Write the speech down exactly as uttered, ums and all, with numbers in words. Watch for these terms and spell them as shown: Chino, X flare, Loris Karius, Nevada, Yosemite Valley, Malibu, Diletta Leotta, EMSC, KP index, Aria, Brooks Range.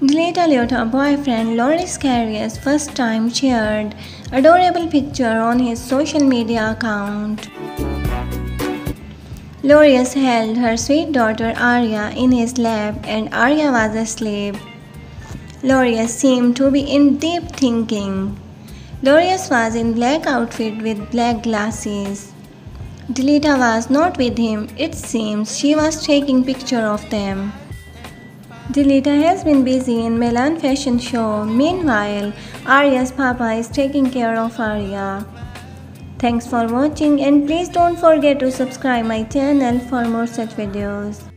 Diletta Leotta boyfriend Loris Karius first time shared adorable picture on his social media account. Loris held her sweet daughter Aria in his lap and Aria was asleep. Loris seemed to be in deep thinking. Loris was in black outfit with black glasses. Diletta was not with him. It seems she was taking picture of them. Diletta has been busy in Milan fashion show. Meanwhile, Aria's papa is taking care of Aria. Thanks for watching and please don't forget to subscribe my channel for more such videos.